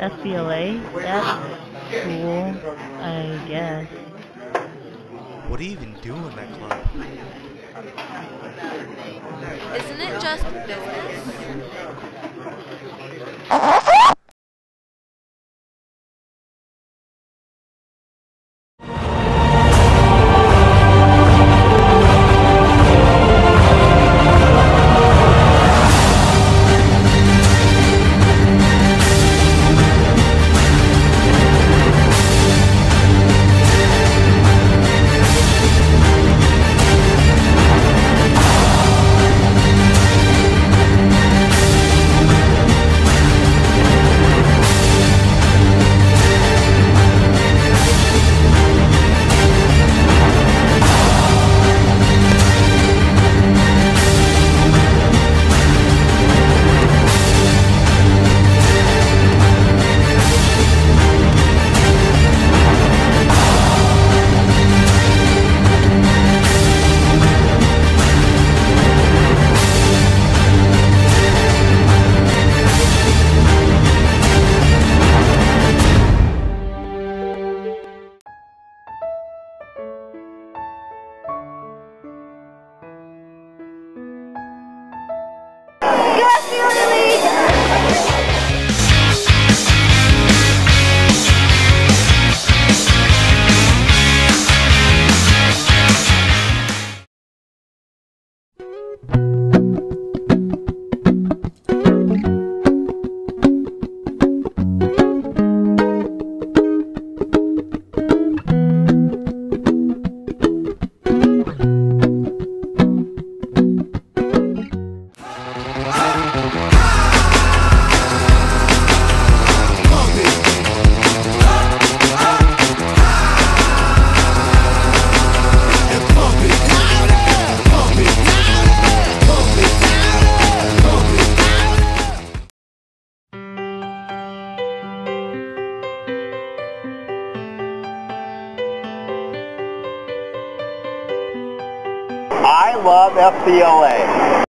FBLA? That's cool, I guess. What do you even do in that club? Isn't it just business? I love FBLA.